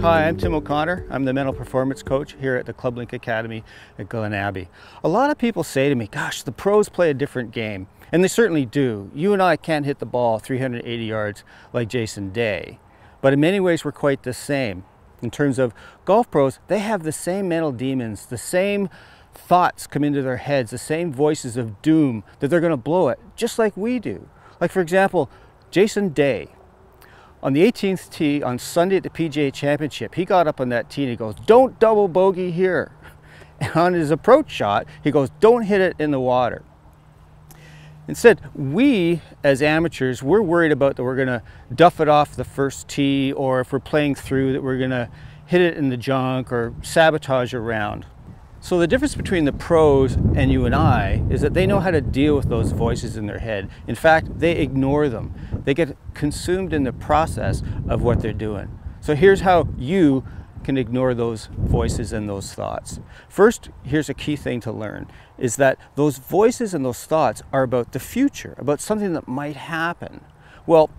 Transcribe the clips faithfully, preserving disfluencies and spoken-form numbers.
Hi, I'm Tim O'Connor. I'm the mental performance coach here at the ClubLink Academy at Glen Abbey. A lot of people say to me, gosh, the pros play a different game. And they certainly do. You and I can't hit the ball three hundred eighty yards like Jason Day. But in many ways, we're quite the same. In terms of golf pros, they have the same mental demons, the same thoughts come into their heads, the same voices of doom that they're going to blow it, just like we do. Like, for example, Jason Day. On the eighteenth tee on Sunday at the P G A Championship, he got up on that tee and he goes, don't double bogey here. And on his approach shot, he goes, don't hit it in the water. Instead, we as amateurs, we're worried about that we're going to duff it off the first tee, or if we're playing through, that we're going to hit it in the junk or sabotage a round. So the difference between the pros and you and I is that they know how to deal with those voices in their head. In fact, they ignore them. They get consumed in the process of what they're doing. So here's how you can ignore those voices and those thoughts. First, here's a key thing to learn, is that those voices and those thoughts are about the future, about something that might happen. Well,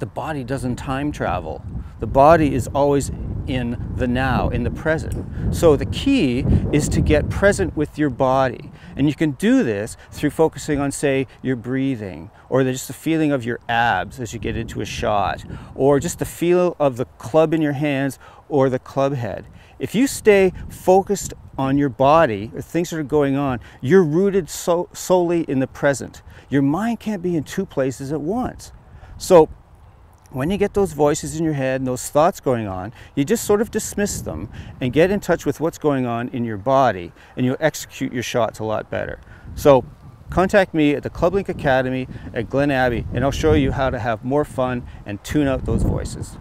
the body doesn't time travel. The body is always in the now, in the present. So the key is to get present with your body. And you can do this through focusing on, say, your breathing, or just the feeling of your abs as you get into a shot, or just the feel of the club in your hands or the club head. If you stay focused on your body, or things that are going on, you're rooted so solely in the present. Your mind can't be in two places at once. So when you get those voices in your head and those thoughts going on, you just sort of dismiss them and get in touch with what's going on in your body, and you'll execute your shots a lot better. So contact me at the ClubLink Academy at Glen Abbey, and I'll show you how to have more fun and tune out those voices.